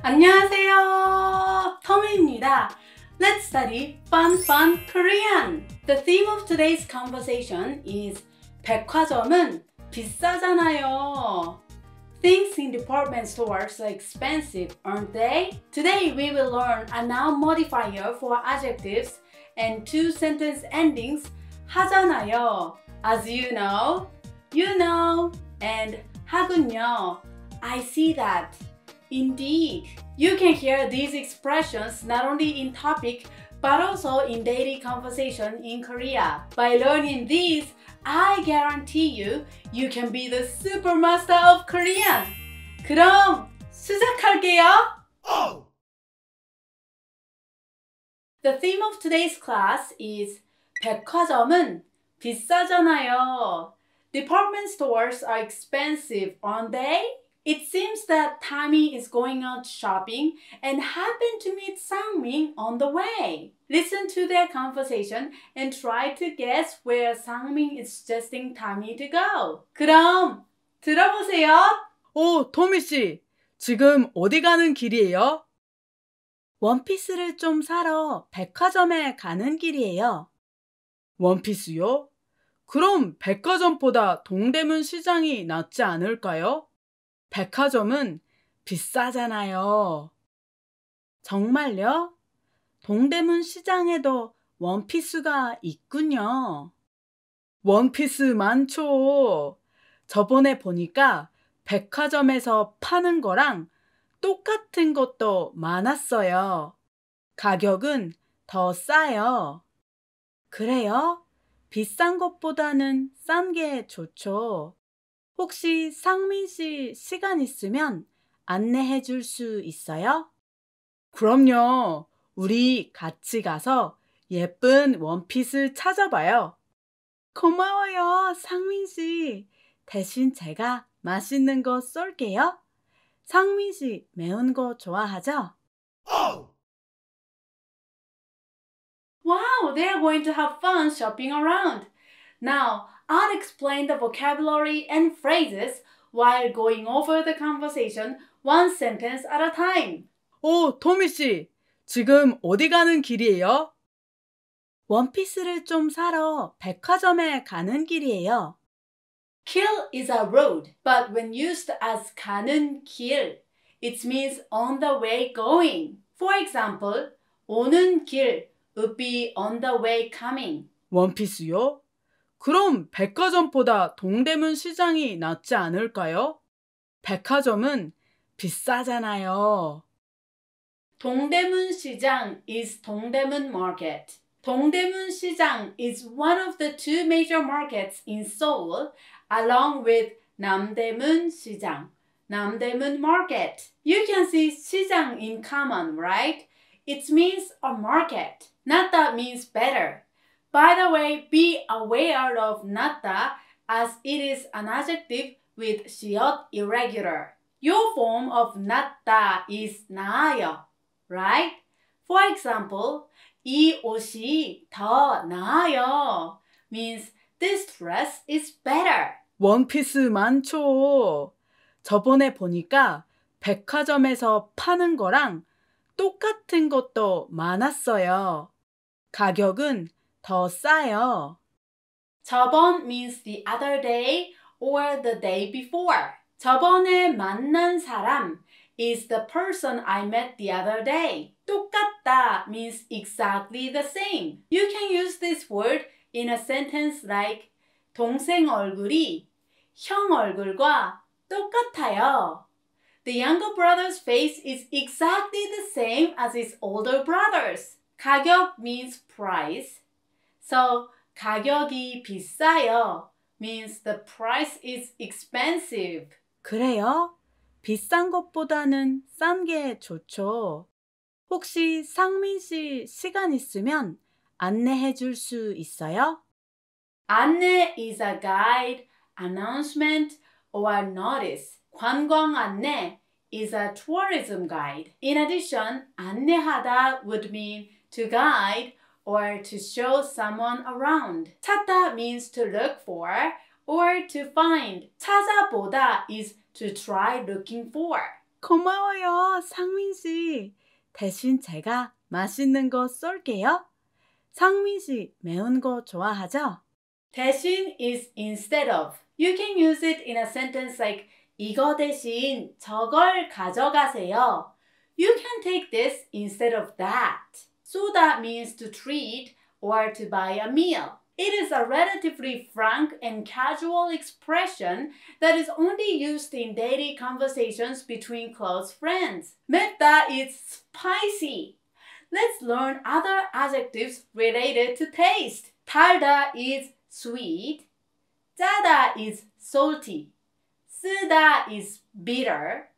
안녕하세요, 토미입니다. Let's study fun Korean. The theme of today's conversation is 백화점은 비싸잖아요. Things in department stores are expensive, aren't they? Today we will learn a noun modifier for adjectives and two sentence endings 하잖아요, as you know, and 하군요, I see that, indeed. You can hear these expressions not only in topic but also in daily conversation in Korea. By learning these, I guarantee you, you can be the super master of Korean. 그럼 시작할게요. Oh. The theme of today's class is 백화점은 비싸잖아요. Department stores are expensive, aren't they? It seems that Tammy is going out shopping and happened to meet Sangmin on the way. Listen to their conversation and try to guess where Sangmin is suggesting Tammy to go. 그럼 들어보세요. 오, 토미 씨, 지금 어디 가는 길이에요? 원피스를 좀 사러 백화점에 가는 길이에요. 원피스요? 그럼 백화점보다 동대문 시장이 낫지 않을까요? 백화점은 비싸잖아요. 정말요? 동대문 시장에도 원피스가 있군요. 원피스 많죠. 저번에 보니까 백화점에서 파는 거랑 똑같은 것도 많았어요. 가격은 더 싸요. 그래요? 비싼 것보다는 싼 게 좋죠. 혹시 상민 씨 시간 있으면 안내해 줄 수 있어요? 그럼요. 우리 같이 가서 예쁜 원피스 찾아봐요. 고마워요, 상민 씨. 대신 제가 맛있는 거 쏠게요. 상민 씨 매운 거 좋아하죠? Oh! Wow, they are going to have fun shopping around. Now, I'll explain the vocabulary and phrases while going over the conversation one sentence at a time. 오, 토미 씨, 지금 어디 가는 길이에요? 원피스를 좀 사러 백화점에 가는 길이에요. 길 is a road, but when used as 가는 길, it means on the way going. For example, 오는 길 would be on the way coming. 원피스요? 그럼 백화점보다 동대문 시장이 낫지 않을까요? 백화점은 비싸잖아요. 동대문 시장 is Dongdaemun Market. 동대문 시장 is one of the two major markets in Seoul, along with 남대문 시장, Namdemun Market. You can see 시장 in common, right? It means a market. Nata means better. By the way, be aware of nata as it is an adjective with 시옷 irregular. Your form of nata is 나아요, right? For example, 이 옷이 더 나아요 means this dress is better. 원피스 많죠. 저번에 보니까 백화점에서 파는 거랑 똑같은 것도 많았어요. 가격은 더 싸요. 저번 means the other day or the day before. 저번에 만난 사람 is the person I met the other day. 똑같다 means exactly the same. You can use this word in a sentence like 동생 얼굴이 형 얼굴과 똑같아요. The younger brother's face is exactly the same as his older brother's. 가격 means price. So, 가격이 비싸요 means the price is expensive. 그래요? 비싼 것보다는 싼 게 좋죠. 혹시 상민 씨 시간 있으면 안내해 줄 수 있어요? 안내 is a guide, announcement, or notice. 관광 안내 is a tourism guide. In addition, 안내하다 would mean to guide or to show someone around. 찾다 means to look for or to find. 찾아보다 is to try looking for. 고마워요, 상민 씨. 대신 제가 맛있는 거 쏠게요. 상민 씨, 매운 거 좋아하죠? 대신 is instead of. You can use it in a sentence like 이거 대신 저걸 가져가세요. You can take this instead of that. So that means to treat or to buy a meal. It is a relatively frank and casual expression that is only used in daily conversations between close friends. Metta is spicy. Let's learn other adjectives related to taste. 달다 is sweet. 짜다 is salty. 쓰다 is bitter.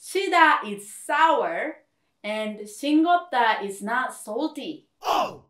시다 is sour. And 싱겁다 is not salty. Oh!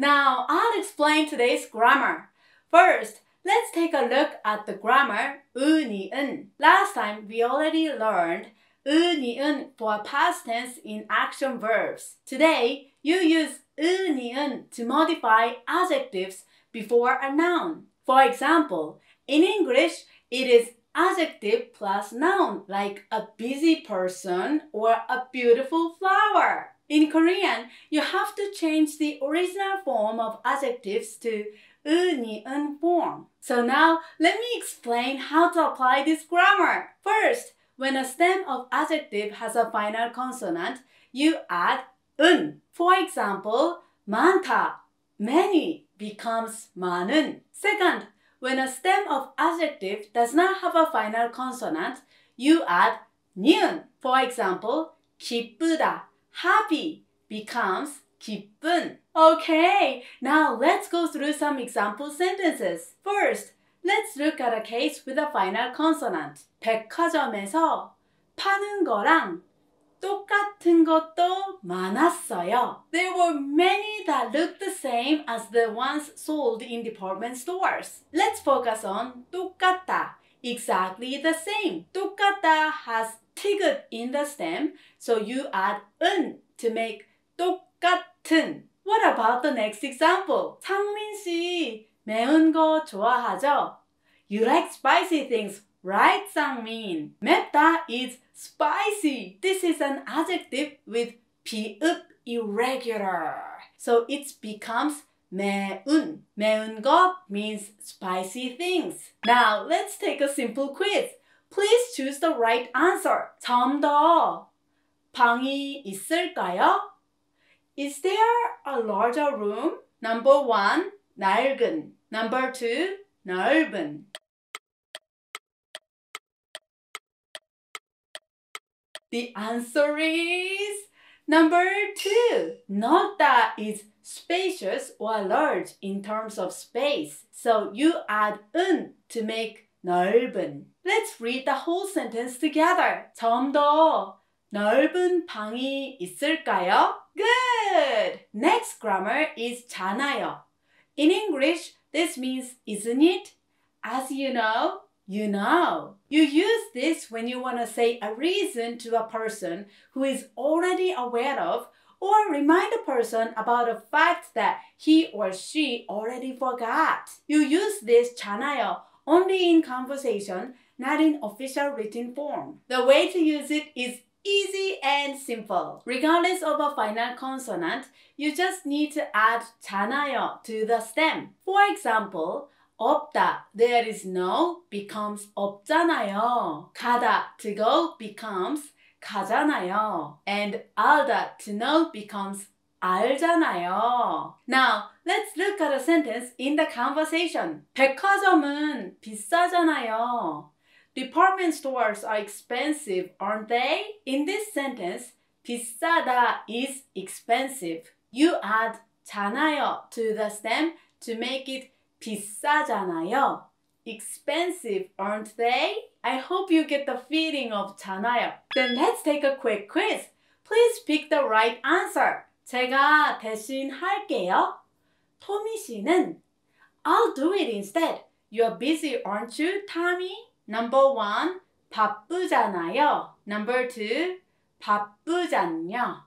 Now, I'll explain today's grammar. First, let's take a look at the grammar 우, 니, 은. Last time, we already learned 우, 니, 은 for past tense in action verbs. Today, you use 우, 니, 은 to modify adjectives before a noun. For example, in English, it is adjective plus noun, like a busy person or a beautiful flower. In Korean, you have to change the original form of adjectives to 우, 니, 은 form. So now, let me explain how to apply this grammar. First, when a stem of adjective has a final consonant, you add 은. For example, 많다, many, becomes 많은. Second, when a stem of adjective does not have a final consonant, you add 니은. For example, 기쁘다, happy becomes 기쁜. Okay, now let's go through some example sentences. First, let's look at a case with a final consonant. 백화점에서 파는 거랑 똑같은 것도 많았어요. There were many that looked the same as the ones sold in department stores. Let's focus on 똑같다, exactly the same. 똑같다 has 티귿 in the stem, so you add 은 to make 똑같은. What about the next example? 상민 씨, 매운 거 좋아하죠? You like spicy things, right, Sangmin? 맵다 is spicy. This is an adjective with 비읍 irregular, so it becomes 매운. 매운 거 means spicy things. Now, let's take a simple quiz. Please choose the right answer. 좀 더 방이 있을까요? Is there a larger room? Number 1, 낡은. Number 2, 넓은. The answer is number 2. 넓다 is spacious or large in terms of space. So you add 은 to make 넓은. Let's read the whole sentence together. 좀 더 넓은 방이 있을까요? Good! Next grammar is 잖아요. In English, this means isn't it? As you know, you know. You use this when you want to say a reason to a person who is already aware of, or remind a person about a fact that he or she already forgot. You use this 잖아요 only in conversation, not in official written form. The way to use it is easy and simple. Regardless of a final consonant, you just need to add 잖아요 to the stem. For example, 없다, there is no, becomes 없잖아요. 가다, to go, becomes 가잖아요. And 알다, to know, becomes 알잖아요. Now, let's look at a sentence in the conversation. 백화점은 비싸잖아요. Department stores are expensive, aren't they? In this sentence, 비싸다 is expensive. You add 잖아요 to the stem to make it 비싸잖아요. Expensive, aren't they? I hope you get the feeling of 잖아요. Then let's take a quick quiz. Please pick the right answer. 제가 대신 할게요. 토미 씨는 I'll do it instead. You're busy, aren't you, Tommy? Number 1, 바쁘잖아요. Number 2, 바쁘잖냐.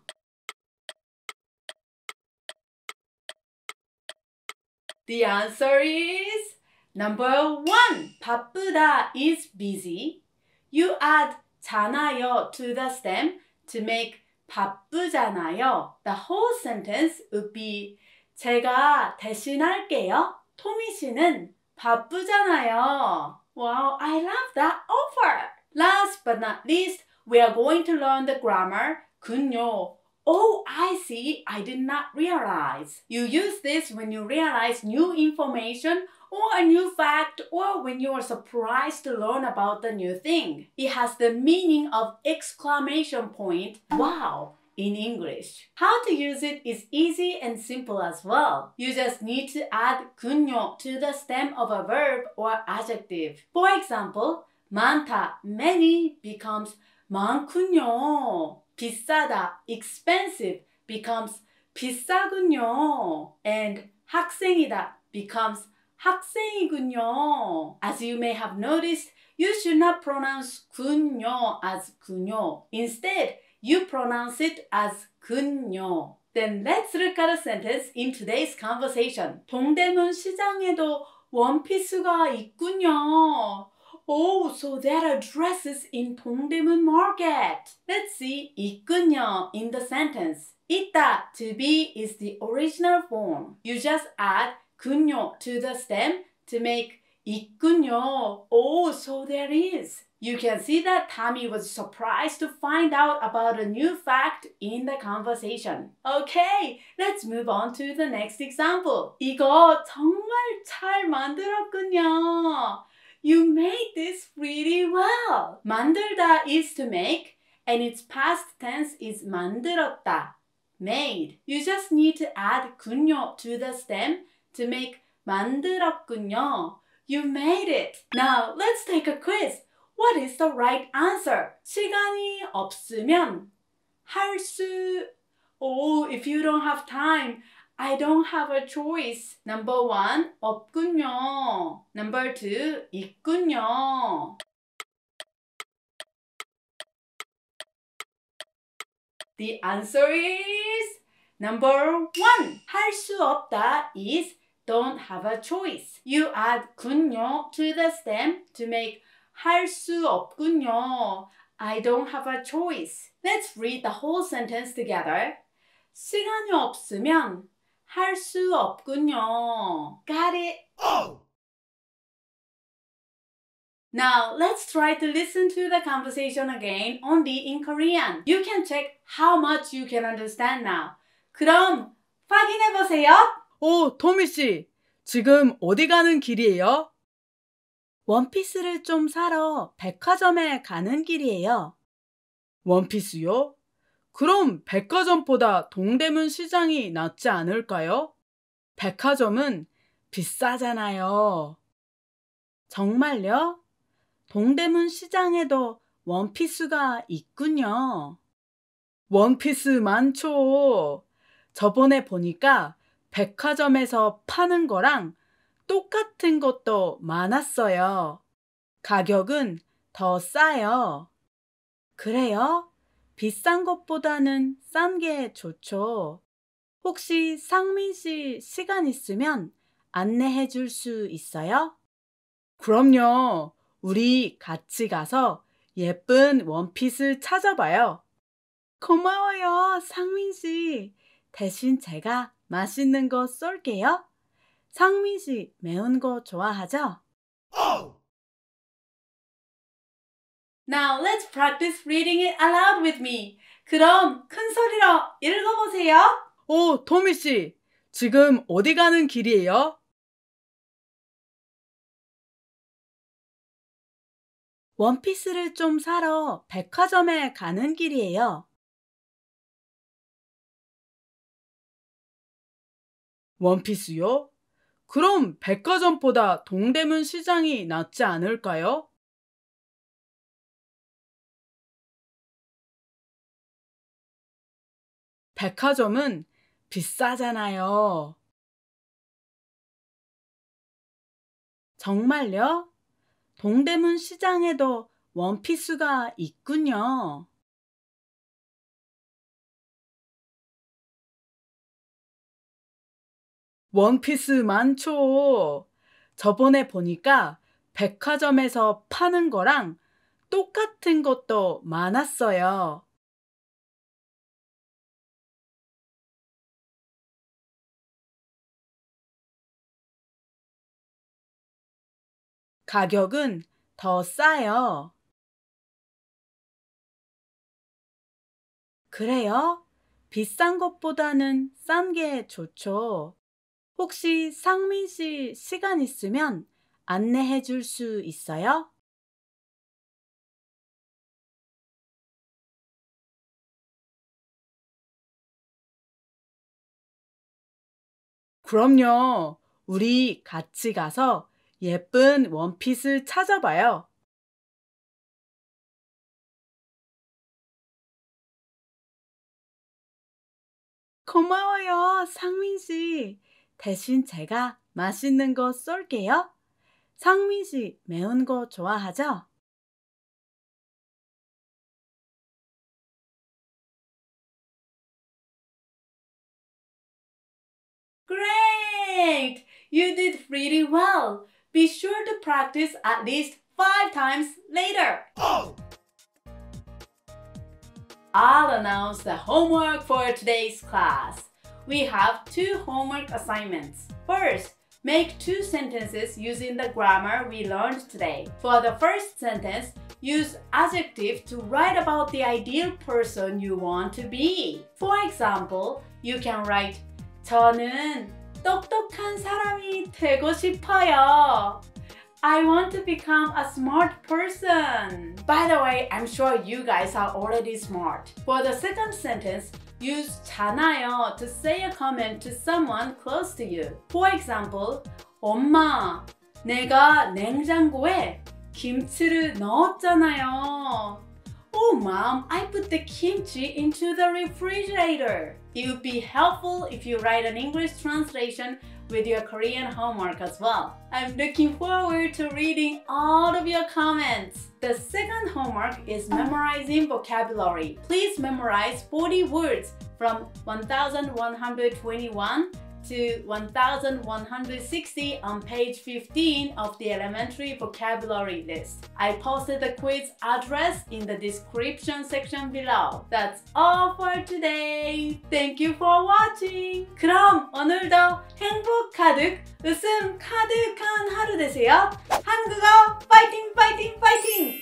The answer is number 1, 바쁘다 is busy. You add 잖아요 to the stem to make 바쁘잖아요. The whole sentence would be 제가 대신할게요. 토미 씨는 바쁘잖아요. Wow, I love that offer. Last but not least, we are going to learn the grammar 군요. Oh, I see. I did not realize. You use this when you realize new information or a new fact or when you are surprised to learn about the new thing. It has the meaning of exclamation point, wow, in English. How to use it is easy and simple as well. You just need to add 군요 to the stem of a verb or adjective. For example, 많다, many becomes 많군요. 비싸다, expensive becomes 비싸군요. And 학생이다 becomes 학생이군요. As you may have noticed, you should not pronounce 군요 as 군요. Instead, you pronounce it as 군요. Then let's look at a sentence in today's conversation. 동대문 시장에도 원피스가 있군요. Oh, so there are dresses in Dongdaemun Market. Let's see 있군요 in the sentence. 있다 to be is the original form. You just add 군요 to the stem to make 있군요. Oh, so there is. You can see that Tammy was surprised to find out about a new fact in the conversation. Okay, let's move on to the next example. 이거 정말 잘 만들었군요. You made this really well. 만들다 is to make, and its past tense is 만들었다, made. You just need to add 군요 to the stem to make 만들었군요. You made it. Now let's take a quiz. What is the right answer? 시간이 없으면 할 수. Oh, if you don't have time, I don't have a choice. Number one, 없군요. Number two, 있군요. The answer is number one. 할 수 없다 is don't have a choice. You add 군요 to the stem to make 할 수 없군요. I don't have a choice. Let's read the whole sentence together. 시간이 없으면 할 수 없군요. Got it? Oh. Now let's try to listen to the conversation again only in Korean. You can check how much you can understand now. 그럼 확인해보세요. 오, 토미씨, 지금 어디 가는 길이에요? 원피스를 좀 사러 백화점에 가는 길이에요. 원피스요? 그럼 백화점보다 동대문 시장이 낫지 않을까요? 백화점은 비싸잖아요. 정말요? 동대문 시장에도 원피스가 있군요. 원피스 많죠. 저번에 보니까 백화점에서 파는 거랑 똑같은 것도 많았어요. 가격은 더 싸요. 그래요? 비싼 것보다는 싼 게 좋죠. 혹시 상민 씨 시간 있으면 안내해 줄 수 있어요? 그럼요. 우리 같이 가서 예쁜 원피스 찾아봐요. 고마워요, 상민 씨. 대신 제가 맛있는 거 쏠게요. 상민 씨 매운 거 좋아하죠? Oh! Now let's practice reading it aloud with me. 그럼 큰 소리로 읽어보세요. 오, 토미 씨, 지금 어디 가는 길이에요? 원피스를 좀 사러 백화점에 가는 길이에요. 원피스요? 그럼 백화점보다 동대문 시장이 낫지 않을까요? 백화점은 비싸잖아요. 정말요? 동대문 시장에도 원피스가 있군요. 원피스 많죠. 저번에 보니까 백화점에서 파는 거랑 똑같은 것도 많았어요. 가격은 더 싸요. 그래요? 비싼 것보다는 싼 게 좋죠. 혹시 상민 씨 시간 있으면 안내해 줄 수 있어요? 그럼요. 우리 같이 가서 예쁜 원피스 찾아봐요. 고마워요, 상민 씨. 대신 제가 맛있는 거 쏠게요. 상민 씨, 매운 거 좋아하죠? Great! You did really well. Be sure to practice at least 5 times later. Oh. I'll announce the homework for today's class. We have 2 homework assignments. First, make 2 sentences using the grammar we learned today. For the first sentence, use adjective to write about the ideal person you want to be. For example, you can write 저는 똑똑한 사람이 되고 싶어요. I want to become a smart person. By the way, I'm sure you guys are already smart. For the second sentence, use 잖아요 to say a comment to someone close to you. For example, 엄마, 내가 냉장고에 김치를 넣었잖아요. Oh, Mom, I put the kimchi into the refrigerator. It would be helpful if you write an English translation with your Korean homework as well. I'm looking forward to reading all of your comments. The second homework is memorizing vocabulary. Please memorize 40 words from 1121 to 1160 on page 15 of the elementary vocabulary list. I posted the quiz address in the description section below. That's all for today. Thank you for watching. 그럼 오늘도 행복 가득, 웃음 가득한 하루 되세요. 한국어 파이팅 파이팅 파이팅!